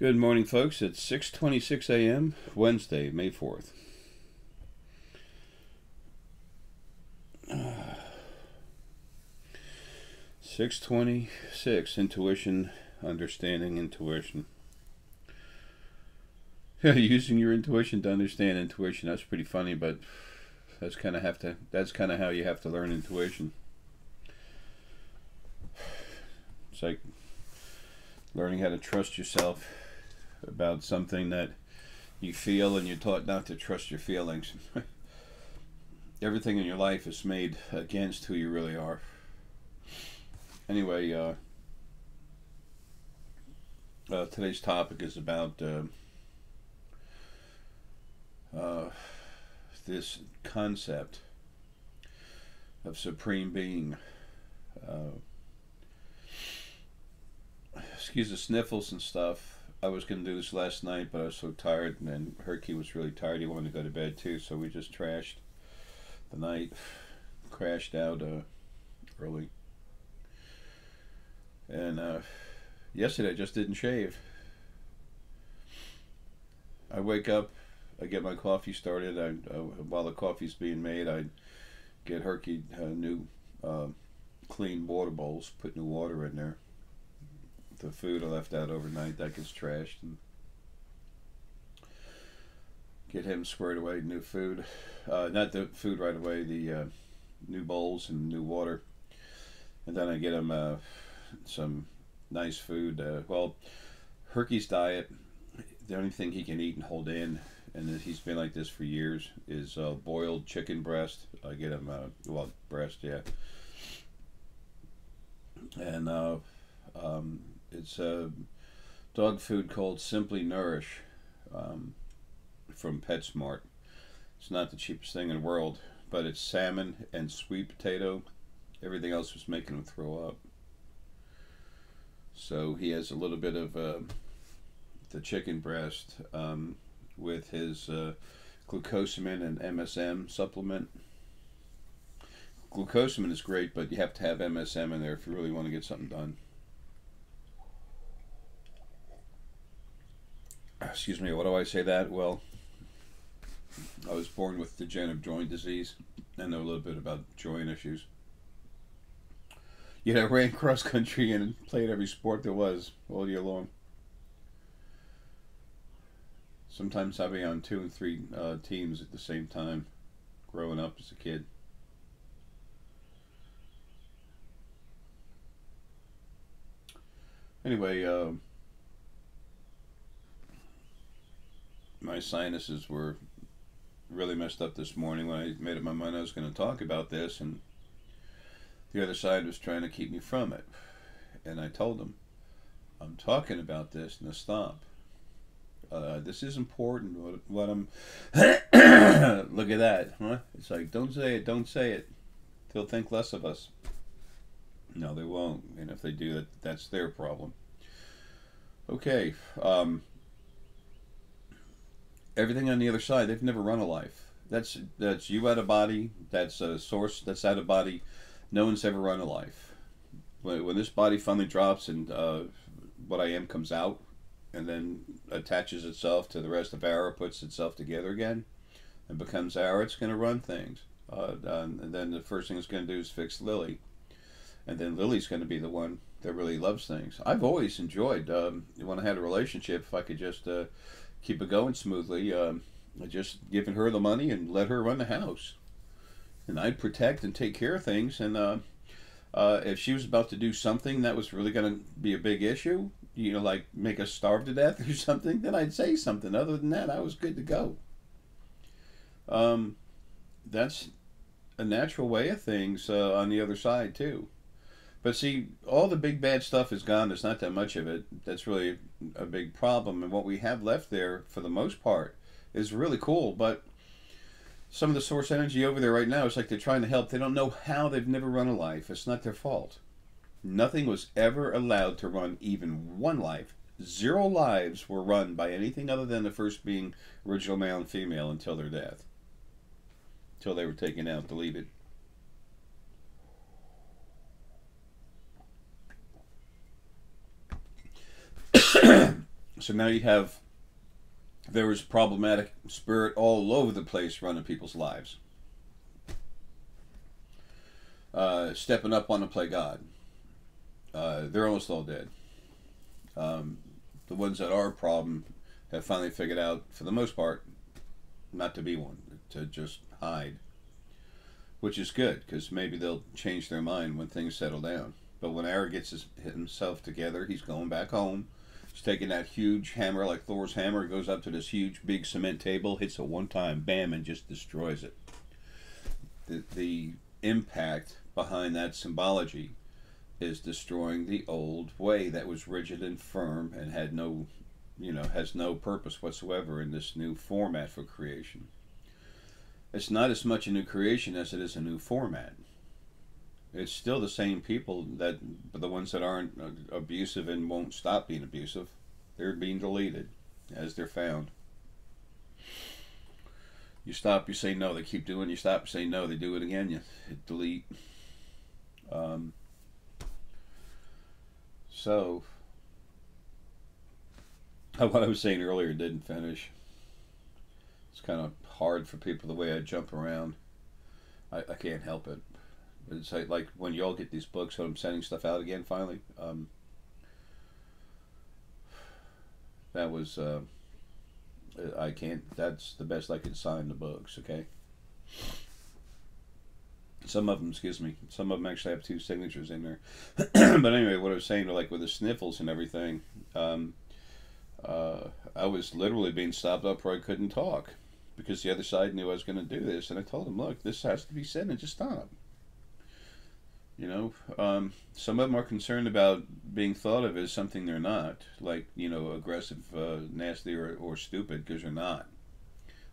Good morning, folks. It's 6:26 a.m. Wednesday, May 4th. Intuition, understanding intuition. Using your intuition to understand intuition. That's pretty funny, but that's kind of how you have to learn intuition. It's like learning how to trust yourself about something that you feel, and you're taught not to trust your feelings. Everything in your life is made against who you really are. Anyway, today's topic is about this concept of Supreme Being. Excuse the sniffles and stuff. I was going to do this last night, but I was so tired, and then Herky was really tired. He wanted to go to bed too, so we just trashed the night, crashed out early. And yesterday I just didn't shave. I wake up, I get my coffee started. While the coffee's being made, I get Herky new clean water bowls, put new water in there. The food I left out overnight, that gets trashed, and get him squared away, new food. Not the food right away, the new bowls and new water. And then I get him some nice food. Well, Herky's diet, the only thing he can eat and hold in, and he's been like this for years, is boiled chicken breast. I get him, well, breast, yeah. And it's a dog food called Simply Nourish from PetSmart. It's not the cheapest thing in the world, but it's salmon and sweet potato. Everything else was making him throw up. So he has a little bit of the chicken breast with his glucosamine and MSM supplement. Glucosamine is great, but you have to have MSM in there if you really want to get something done. Excuse me, why do I say that? Well, I was born with degenerative joint disease. I know a little bit about joint issues. I ran cross country and played every sport there was all year long. Sometimes I'd be on 2 and 3 teams at the same time growing up as a kid. Anyway, my sinuses were really messed up this morning when I made up my mind I was going to talk about this, and the other side was trying to keep me from it. And I told them, I'm talking about this, now stop. This is important. What I'm look at that, huh? It's like, don't say it. They'll think less of us. No, they won't. And if they do, that's their problem. Okay. Everything on the other side, they've never run a life. That's you out of body. That's a source that's out of body. No one's ever run a life. When this body finally drops and what I am comes out and then attaches itself to the rest of Ara, puts itself together again and becomes Ara, it's going to run things. And then the first thing it's going to do is fix Lily. And then Lily's going to be the one that really loves things. I've always enjoyed, when I had a relationship, if I could just keep it going smoothly, just giving her the money and let her run the house, and I'd protect and take care of things. And if she was about to do something that was really going to be a big issue, like make us starve to death or something, then I'd say something. Other than that, I was good to go. That's a natural way of things on the other side too. But see, all the big bad stuff is gone. There's not that much of it. That's really a big problem. And what we have left there, for the most part, is really cool. But some of the source energy over there right now, it's like they're trying to help. They don't know how. They've never run a life. It's not their fault. Nothing was ever allowed to run even one life. 0 lives were run by anything other than the first being, original male and female, until their death. Until they were taken out, deleted. So now you have, there was problematic spirit all over the place running people's lives. Stepping up on to play God. They're almost all dead. The ones that are a problem have finally figured out, for the most part, not to be one, to just hide. Which is good, because maybe they'll change their mind when things settle down. But when Aaron gets himself together, he's going back home. He's taking that huge hammer, like Thor's hammer, goes up to this huge, big cement table, hits it one time, bam, and just destroys it. The impact behind that symbology is destroying the old way that was rigid and firm and had no, you know, has no purpose whatsoever in this new format for creation. It's not as much a new creation as it is a new format. It's still the same people, that the ones that aren't abusive and won't stop being abusive. They're being deleted as they're found. You stop, you say no, they keep doing, you stop, you say no, they do it again, you hit delete. So, what I was saying earlier didn't finish. It's kind of hard for people the way I jump around. I can't help it. It's like when you all get these books, so I'm sending stuff out again finally. That was, I can't, that's the best I can sign the books, okay? Some of them, excuse me, some of them actually have two signatures in there. But anyway, what I was saying, like with the sniffles and everything, I was literally being stopped up where I couldn't talk because the other side knew I was going to do this. And I told them, look, this has to be said and just stop. You know, some of them are concerned about being thought of as something they're not, like, you know, aggressive, nasty, or stupid, because they're not.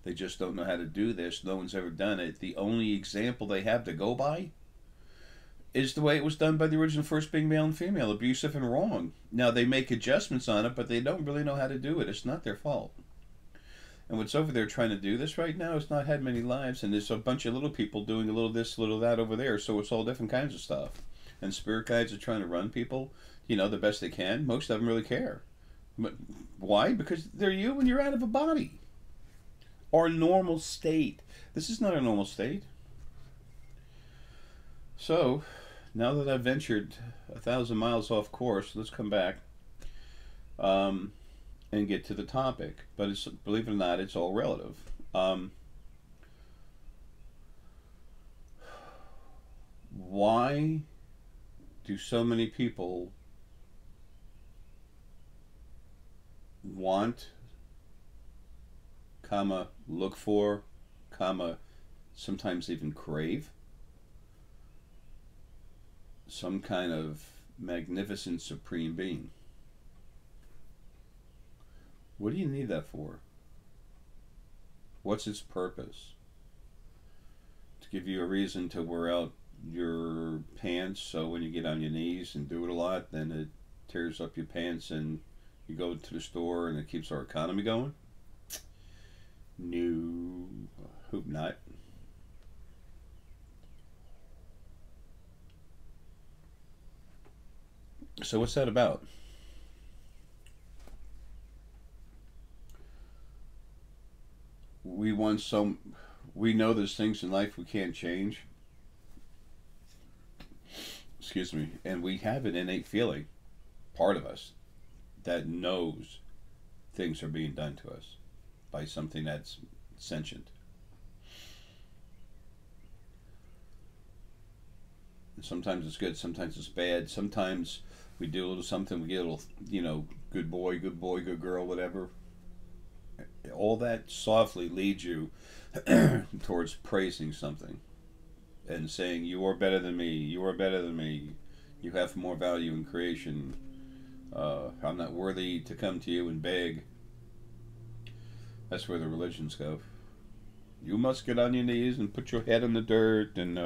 They just don't know how to do this. No one's ever done it. The only example they have to go by is the way it was done by the original first being male and female, abusive and wrong. Now, they make adjustments on it, but they don't really know how to do it. It's not their fault. And what's over there trying to do this right now has not had many lives, and there's a bunch of little people doing a little this, a little that over there, so it's all different kinds of stuff. And spirit guides are trying to run people, you know, the best they can. Most of them really care. But why? Because they're you and you're out of a body. Or normal state. This is not a normal state. So, now that I've ventured 1,000 miles off course, let's come back. And get to the topic, but it's, believe it or not, it's all relative. Why do so many people want, comma, look for, comma, sometimes even crave some kind of magnificent supreme being? What do you need that for? What's its purpose? To give you a reason to wear out your pants, so when you get on your knees and do it a lot, then it tears up your pants and you go to the store and it keeps our economy going? No, I hope not. So what's that about? We want some, we know there's things in life we can't change. Excuse me. And we have an innate feeling, part of us, that knows things are being done to us by something that's sentient. And sometimes it's good, sometimes it's bad. Sometimes we do a little something, we get a little, you know, good boy, good boy, good girl, whatever. All that softly leads you towards praising something and saying, you are better than me, you are better than me, you have more value in creation, I'm not worthy to come to you and beg. That's where the religions go. You must get on your knees and put your head in the dirt, and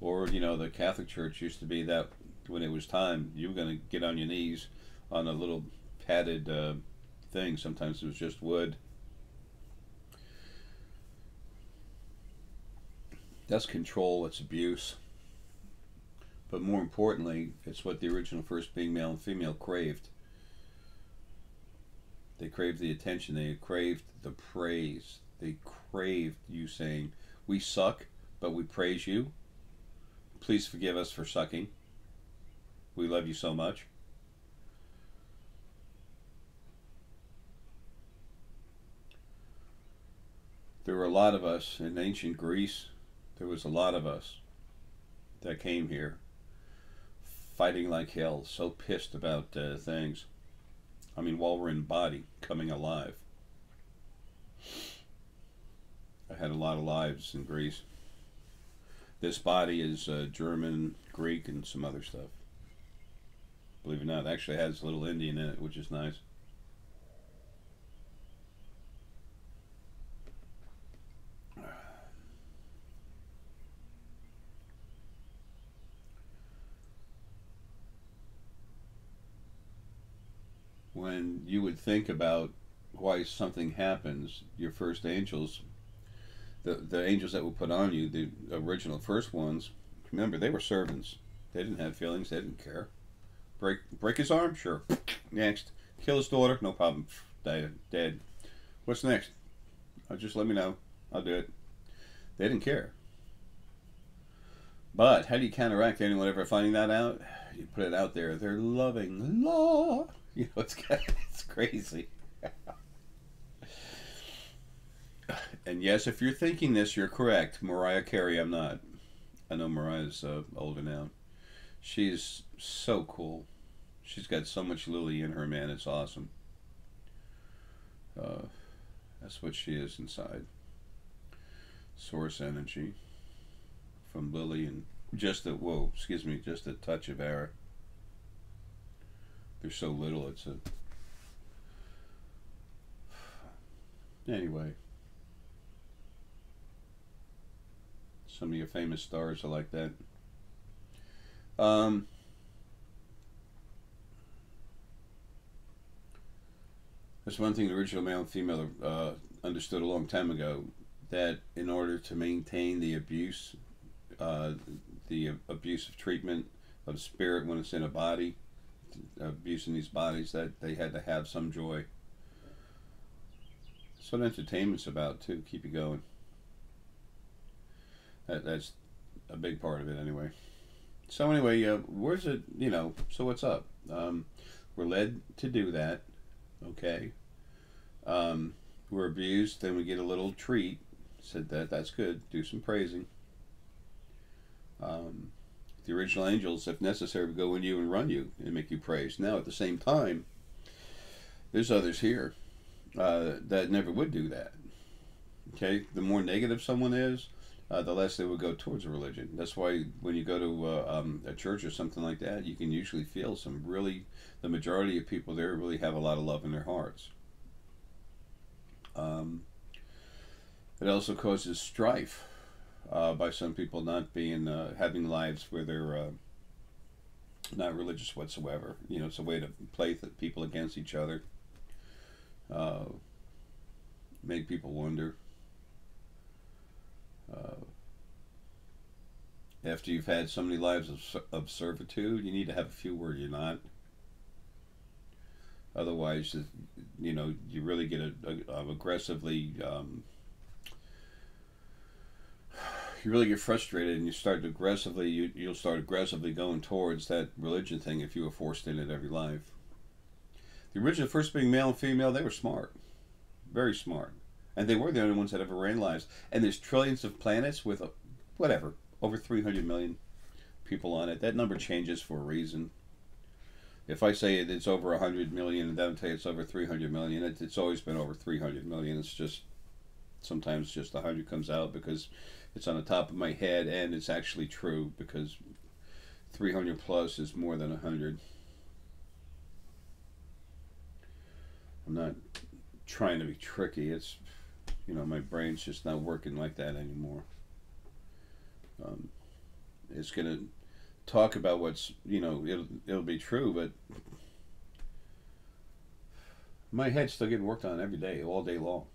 or, you know, the Catholic Church used to be that when it was time, you were going to get on your knees on a little padded thing. Sometimes it was just wood. That's control, it's abuse. But more importantly, it's what the original first being male and female craved. They craved the attention. They craved the praise. They craved you saying, we suck, but we praise you. Please forgive us for sucking. We love you so much. There were a lot of us in ancient Greece. There was a lot of us that came here fighting like hell, so pissed about things. I mean, while we're in body, coming alive. I had a lot of lives in Greece. This body is German, Greek, and some other stuff. Believe it or not, it actually has a little Indian in it, which is nice. When you would think about why something happens, your first angels, the angels that were put on you, the original first ones, remember, they were servants. They didn't have feelings. They didn't care. Break his arm? Sure. Next. Kill his daughter? No problem. Dead. What's next? Just let me know. I'll do it. They didn't care. But how do you counteract anyone ever finding that out? You put it out there. They're loving law. You know, it's crazy. And yes, if you're thinking this, you're correct. Mariah Carey, I'm not. I know Mariah's older now. She's so cool. She's got so much Lily in her, man. It's awesome. That's what she is inside. Source energy from Lily and just a, whoa, excuse me, just a touch of Aaron. There's so little, it's a... Anyway. Some of your famous stars are like that. That's one thing the original male and female understood a long time ago, that in order to maintain the abusive treatment of spirit when it's in a body, abusing these bodies, that they had to have some joy. That's what entertainment's about too, keep you going. That's a big part of it anyway. So anyway, where's it, you know, so what's up? We're led to do that, okay? We're abused, then we get a little treat. Said that's good, do some praising. The original angels, if necessary, would go in you and run you and make you praise. Now, at the same time, there's others here that never would do that, okay? The more negative someone is, the less they would go towards a religion. That's why when you go to a church or something like that, you can usually feel some really, the majority of people there really have a lot of love in their hearts. It also causes strife by some people not being, having lives where they're not religious whatsoever. You know, it's a way to play people against each other, make people wonder. After you've had so many lives of servitude, you need to have a few where you're not. Otherwise, you know, you really get aggressively, you really get frustrated and you start aggressively, you'll start aggressively going towards that religion thing if you were forced in it every life. The original first being male and female, they were smart. Very smart. And they were the only ones that ever ran lives. And there's trillions of planets with, whatever, over 300 million people on it. That number changes for a reason. If I say it's over 100 million and then I tell you it's over 300 million, it's always been over 300 million. It's just, sometimes just 100 comes out because it's on the top of my head and it's actually true because 300 plus is more than 100. I'm not trying to be tricky. It's... You know, my brain's just not working like that anymore. It's going to talk about what's, you know, it'll be true, but my head's still getting worked on every day, all day long.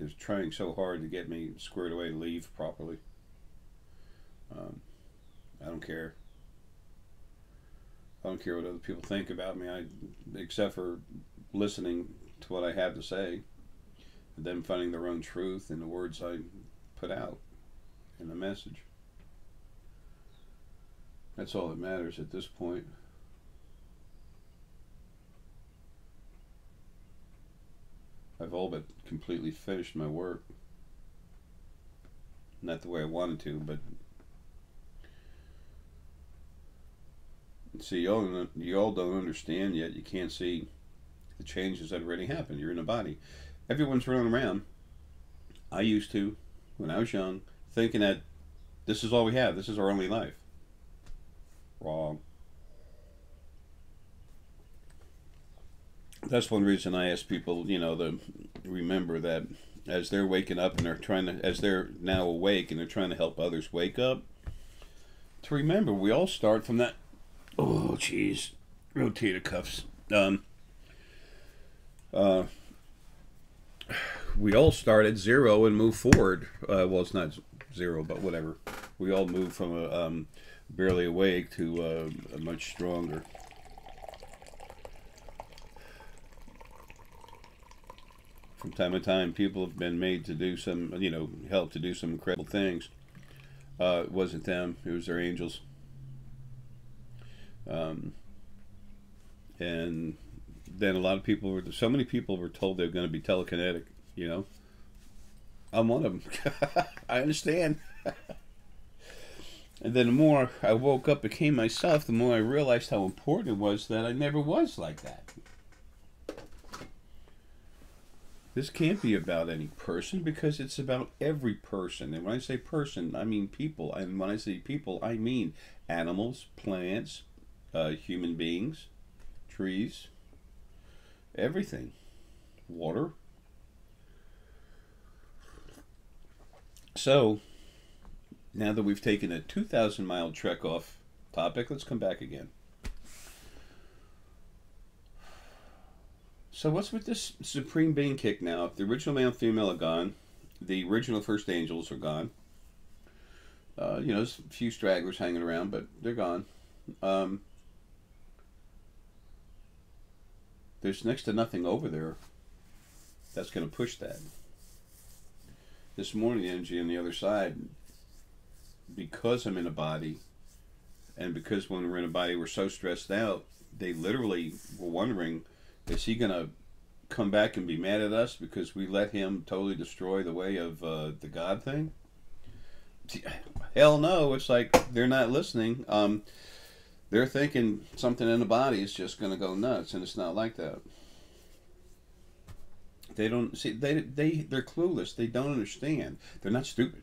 They're trying so hard to get me squared away to leave properly. I don't care. I don't care what other people think about me, except for listening to what I have to say, and them finding their own truth in the words I put out in the message. That's all that matters at this point. I've all but completely finished my work. Not the way I wanted to, but see, you all don't understand yet. You can't see the changes that already happened. You're in a body. Everyone's running around. I used to, when I was young, thinking that this is all we have. This is our only life. Wrong. That's one reason I ask people, you know, to remember that as they're waking up and they're trying to, as they're now awake and they're trying to help others wake up, to remember we all start from that. Oh, jeez. Rotator cuffs. We all start at zero and move forward. Well, it's not zero, but whatever. We all move from a barely awake to a much stronger. From time to time, people have been made to do some, you know, help to do some incredible things. It wasn't them. It was their angels. And then a lot of people were, so many people were told they're going to be telekinetic, you know. I'm one of them. I understand. And then the more I woke up, became myself, the more I realized how important it was that I never was like that. This can't be about any person, because it's about every person. And when I say person, I mean people. And when I say people, I mean animals, plants, human beings, trees, everything, water. So, now that we've taken a 2,000-mile trek off topic, let's come back again. So what's with this supreme being kick now? If the original male and female are gone, the original first angels are gone. You know, there's a few stragglers hanging around, but they're gone. There's next to nothing over there that's going to push that. This morning energy on the other side, because I'm in a body, and because when we're in a body we're so stressed out, they literally were wondering, is he going to come back and be mad at us because we let him totally destroy the way of the God thing? Hell no. It's like they're not listening. They're thinking something in the body is just going to go nuts, and it's not like that. They don't see. They're clueless. They don't understand. They're not stupid.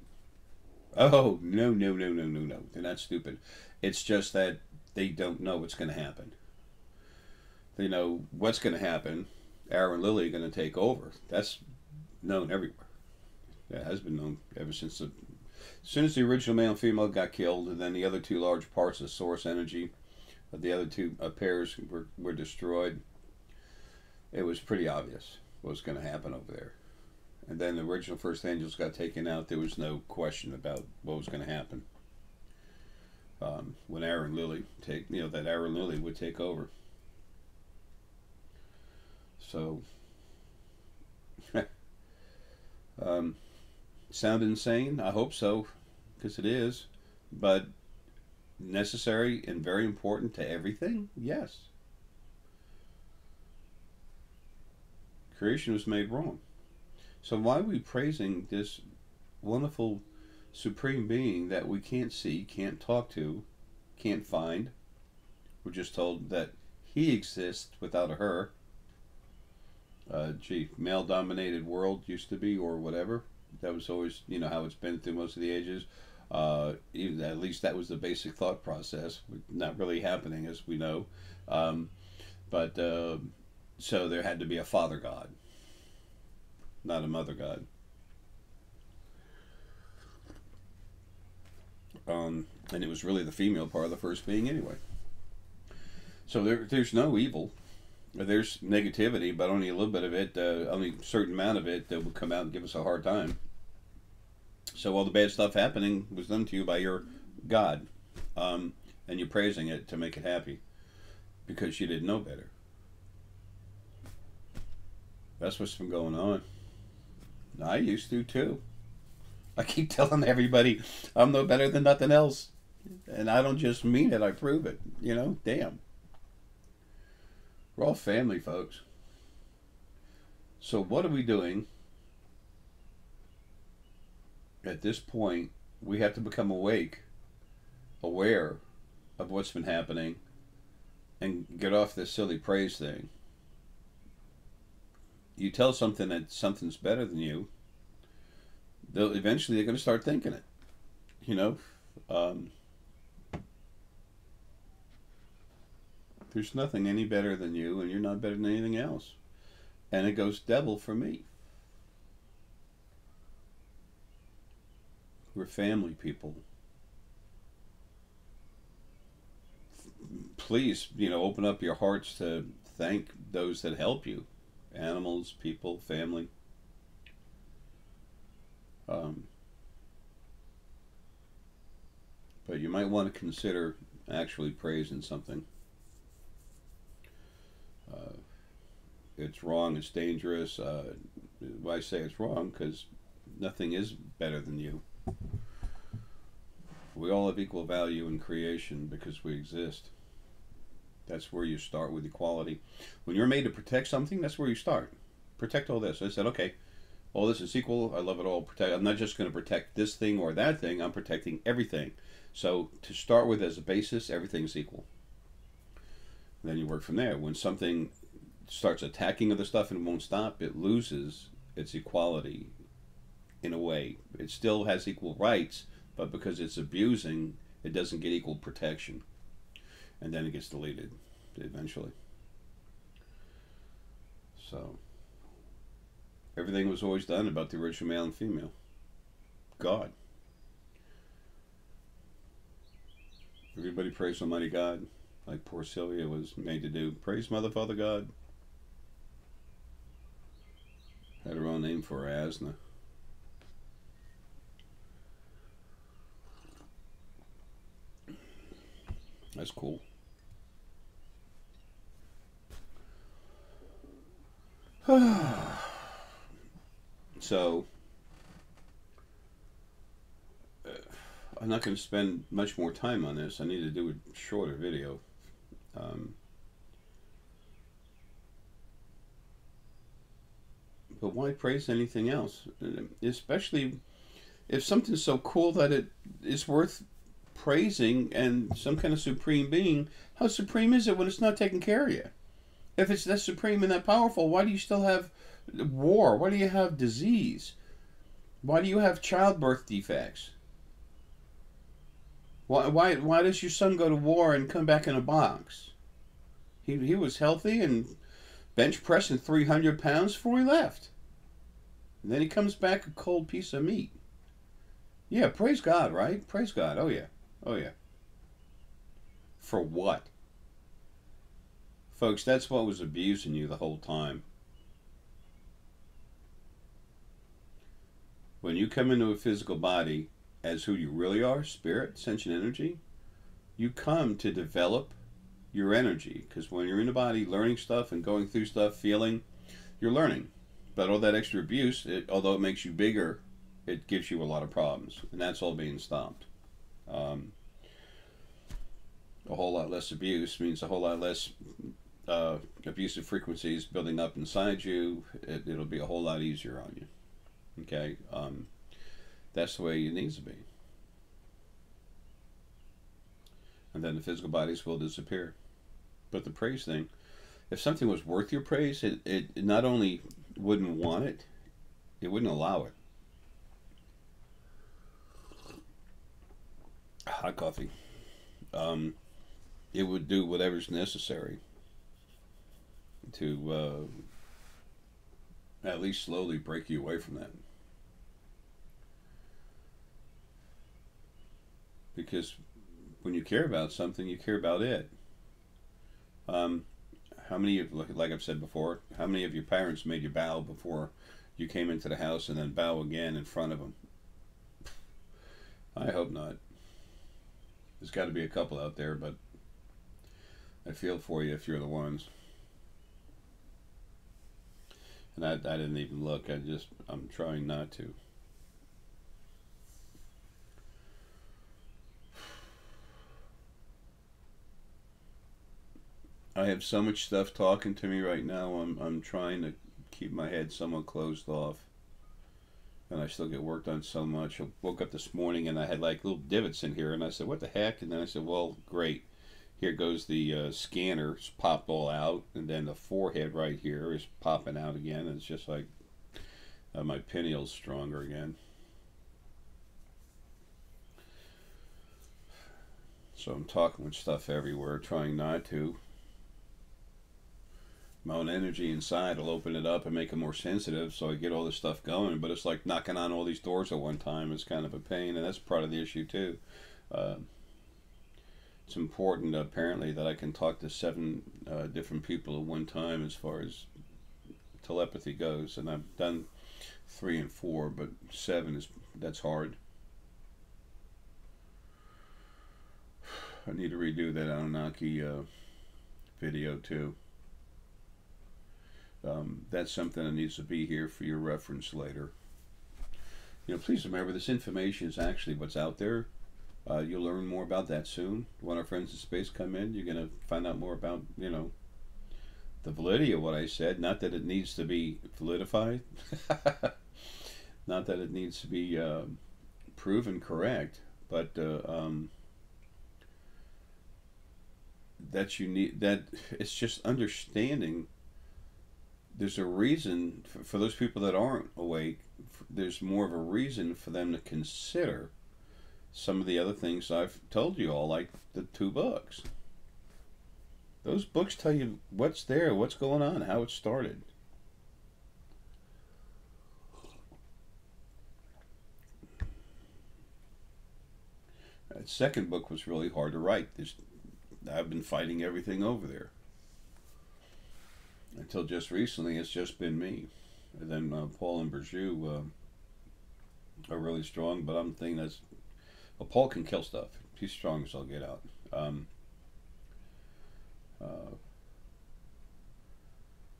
Oh, no. They're not stupid. It's just that they don't know what's going to happen. They know what's going to happen. Aaron and Lily are going to take over. That's known everywhere. That has been known ever since the, as soon as the original male and female got killed, and then the other two large parts of source energy, the other two pairs were destroyed. It was pretty obvious what was going to happen over there. And then the original first angels got taken out. There was no question about what was going to happen. When Aaron and Lily take, you know, that Aaron and Lily would take over. So, sound insane? I hope so, because it is. But necessary and very important to everything? Yes. Creation was made wrong. So why are we praising this wonderful supreme being that we can't see, can't talk to, can't find? We're just told that he exists without a her. Gee, male-dominated world used to be, or whatever. That was always, you know, how it's been through most of the ages. At least that was the basic thought process. Not really happening, as we know. So there had to be a father god, not a mother god. And it was really the female part of the first being anyway. So there's no evil. There's negativity, but only a little bit of it, only a certain amount of it that will come out and give us a hard time. So all the bad stuff happening was done to you by your God, and you're praising it to make it happy. because she didn't know better. That's what's been going on. I used to too. I keep telling everybody I'm no better than nothing else. And I don't just mean it, I prove it. You know, damn. We're all family, folks. So what are we doing? At this point, we have to become awake, aware of what's been happening, and get off this silly praise thing. You tell something that something's better than you, eventually they're going to start thinking it. You know? There's nothing any better than you, and you're not better than anything else. And it goes devil for me. We're family, people. Please, you know, open up your hearts to thank those that help you. Animals, people, family. But you might want to consider actually praising something. It's wrong, it's dangerous. I say it's wrong because nothing is better than you. We all have equal value in creation because we exist. That's where you start with equality. When you're made to protect something, that's where you start. Protect all this. I said, okay, all this is equal. I love it all. Protect. I'm not just going to protect this thing or that thing. I'm protecting everything. So to start with as a basis, everything's equal. And then you work from there. When something starts attacking other stuff and won't stop, it loses its equality in a way. It still has equal rights, but because it's abusing, it doesn't get equal protection. And then it gets deleted eventually. So everything was always done about the original male and female. God. Everybody praise Almighty God, like poor Sylvia was made to do. Praise Mother, Father, God. Had her own name for her, Asna. That's cool. So, I'm not going to spend much more time on this. I need to do a shorter video. But why praise anything else? Especially if something's so cool that it is worth praising, and some kind of supreme being. How supreme is it when it's not taking care of you? If it's that supreme and that powerful, why do you still have war? Why do you have disease? Why do you have childbirth defects? Why does your son go to war and come back in a box? He was healthy and bench pressing 300 pounds before he left, and then he comes back a cold piece of meat. Yeah, praise God, right? Praise God. Oh yeah. Oh yeah. For what? Folks, that's what was abusing you the whole time. When you come into a physical body as who you really are, spirit, sentient energy, you come to develop your energy. Because when you're in the body learning stuff and going through stuff, feeling, you're learning. But all that extra abuse, although it makes you bigger, it gives you a lot of problems. And that's all being stopped. A whole lot less abuse means a whole lot less abusive frequencies building up inside you. It'll be a whole lot easier on you. Okay? That's the way it needs to be. And then the physical bodies will disappear. But the praise thing, if something was worth your praise, it not only wouldn't want it, it wouldn't allow it. Hot coffee. It would do whatever's necessary to at least slowly break you away from that. Because when you care about something, you care about it. How many of, like I've said before, how many of your parents made you bow before you came into the house and then bow again in front of them? I hope not. There's got to be a couple out there, but I feel for you if you're the ones. And I didn't even look. I'm trying not to. I have so much stuff talking to me right now. I'm trying to keep my head somewhat closed off, and I still get worked on so much. I woke up this morning and I had like little divots in here, and I said, "What the heck?" And then I said, "Well, great. Here goes the scanner. It's popped all out, and then the forehead right here is popping out again. And it's just like my pineal's stronger again." So I'm talking with stuff everywhere, trying not to. My own energy inside will open it up and make it more sensitive, so I get all this stuff going, but it's like knocking on all these doors at one time. It's kind of a pain, and that's part of the issue too. It's important apparently that I can talk to 7 different people at one time as far as telepathy goes, and I've done 3 and 4, but 7 is, that's hard. I need to redo that Anunnaki video too. That's something that needs to be here for your reference later. You know, please remember this information is actually what's out there. You'll learn more about that soon. When our friends in space come in, you're going to find out more about, you know, the validity of what I said. Not that it needs to be validified. Not that it needs to be proven correct, but that's unique. That it's just understanding. There's a reason for those people that aren't awake. There's more of a reason for them to consider some of the other things I've told you all, like the 2 books. Those books tell you what's there, what's going on, how it started. That second book was really hard to write. I've been fighting everything over there. Until just recently, it's just been me. And then Paul and Berju are really strong, but I'm thinking that's... Well, Paul can kill stuff. He's strong as I'll get out.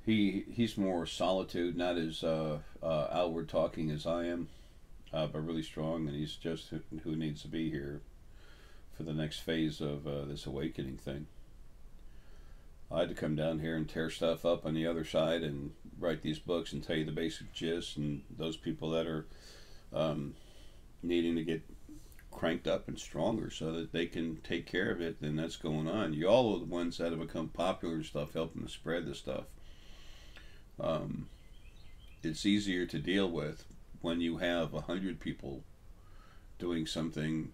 He's more solitude, not as outward talking as I am, but really strong, and he's just who needs to be here for the next phase of this awakening thing. I had to come down here and tear stuff up on the other side and write these books and tell you the basic gist, and those people that are needing to get cranked up and stronger so that they can take care of it, then that's going on. Y'all are the ones that have become popular and stuff, helping to spread the stuff. It's easier to deal with when you have 100 people doing something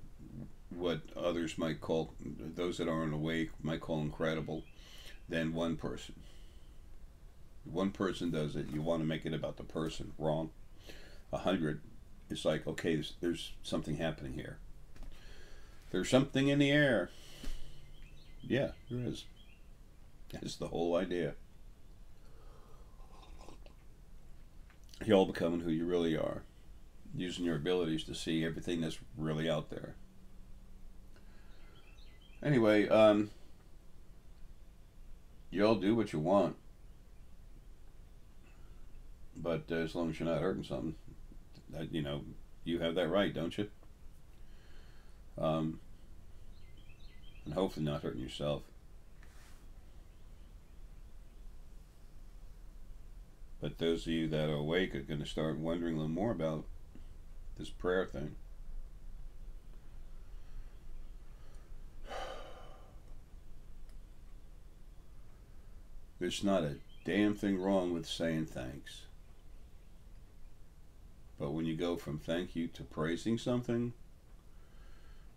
what others might call, those that aren't awake might call incredible, than one person. One person does it, you want to make it about the person. Wrong. 100, it's like, okay, there's something happening here. There's something in the air. Yeah, there is. That's the whole idea. You all becoming who you really are, using your abilities to see everything that's really out there. Anyway, you all do what you want, but as long as you're not hurting something, you know, you have that right, don't you? And hopefully not hurting yourself. But those of you that are awake are going to start wondering a little more about this prayer thing. There's not a damn thing wrong with saying thanks. But when you go from thank you to praising something,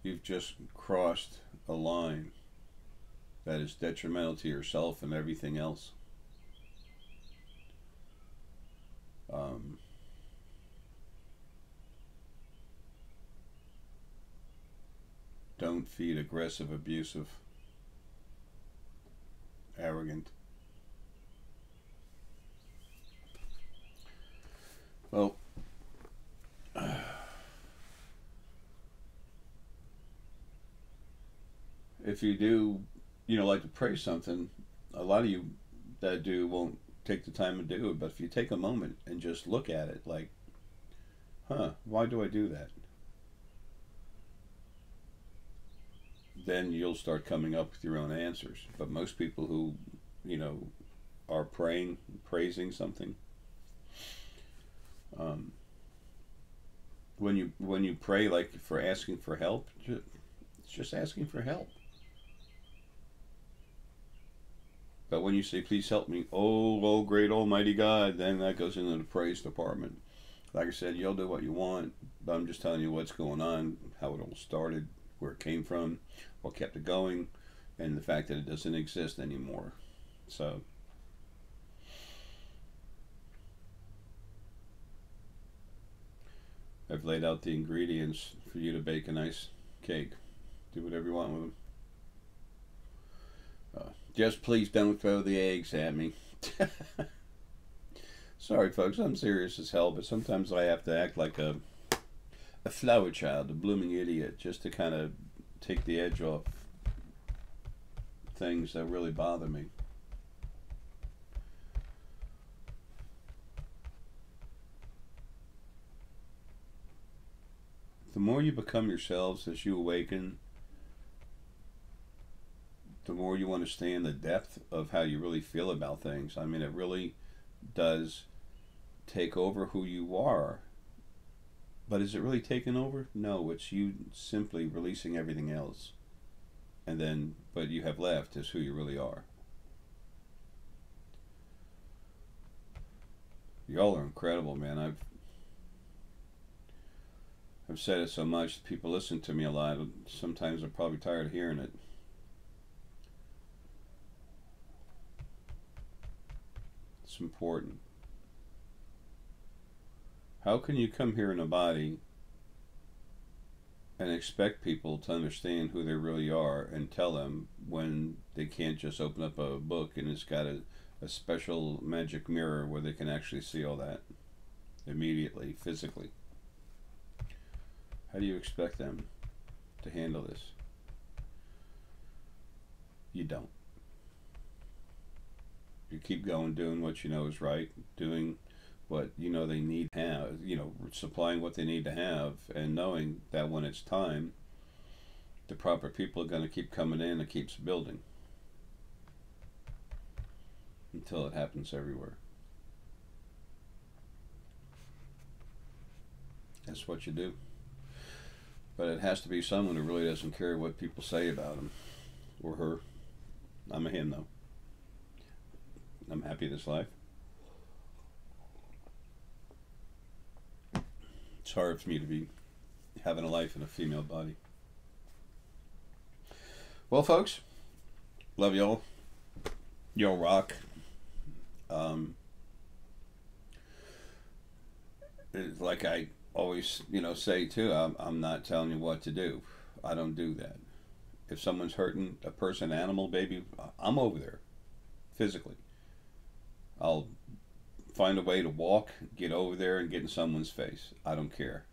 you've just crossed a line that is detrimental to yourself and everything else. Don't feed aggressive, abusive, arrogant. Well, if you do you know, like to pray something, a lot of you that do won't take the time to do it, but if you take a moment and just look at it, like, huh, why do I do that? Then you'll start coming up with your own answers. But most people who, you know, are praying, praising something, when you pray, like for asking for help, it's just asking for help. But when you say, please help me, oh great almighty God, then that goes into the praise department. Like I said, you'll do what you want, but I'm just telling you what's going on, how it all started, where it came from, what kept it going, and the fact that it doesn't exist anymore. So, I've laid out the ingredients for you to bake a nice cake. Do whatever you want with them. Just please don't throw the eggs at me. Sorry folks, I'm serious as hell, but sometimes I have to act like a flower child, a blooming idiot, just to kind of take the edge off things that really bother me. The more you become yourselves as you awaken, the more you understand the depth of how you really feel about things. I mean, it really does take over who you are. But is it really taken over? No, it's you simply releasing everything else. And then what you have left is who you really are. Y'all are incredible, man. I've said it so much, people listen to me a lot. Sometimes they're probably tired of hearing it. It's important. How can you come here in a body and expect people to understand who they really are and tell them when they can't just open up a book and it's got a special magic mirror where they can actually see all that immediately, physically? How do you expect them to handle this? You don't. You keep going, doing what you know is right, doing what you know they need to have, you know, supplying what they need to have, and knowing that when it's time, the proper people are going to keep coming in and keeps building until it happens everywhere. That's what you do. But it has to be someone who really doesn't care what people say about him or her. I'm a him, though. I'm happy this life. It's hard for me to be having a life in a female body. Well, folks, love y'all. Y'all rock. Like I always, you know, say too, I'm not telling you what to do. I don't do that. If someone's hurting a person, animal, baby, I'm over there physically. I'll find a way to walk, get over there, and get in someone's face. I don't care.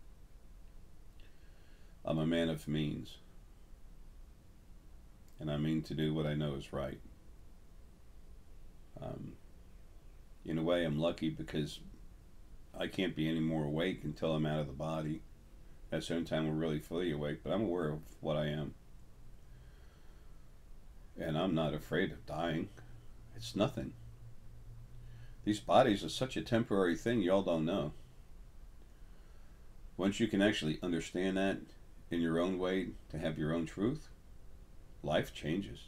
I'm a man of means. And I mean to do what I know is right. In a way, I'm lucky because I can't be any more awake until I'm out of the body. At a certain time, we're really fully awake, but I'm aware of what I am. And I'm not afraid of dying. It's nothing. These bodies are such a temporary thing, y'all don't know. Once you can actually understand that in your own way, to have your own truth, life changes.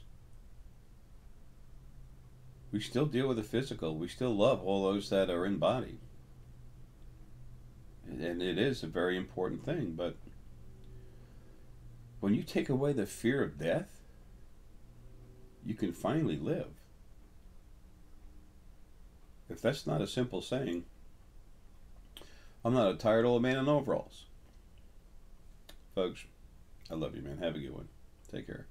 We still deal with the physical. We still love all those that are in body. And it is a very important thing, but when you take away the fear of death, you can finally live. If that's not a simple saying, I'm not a tired old man in overalls. Folks, I love you, man. Have a good one. Take care.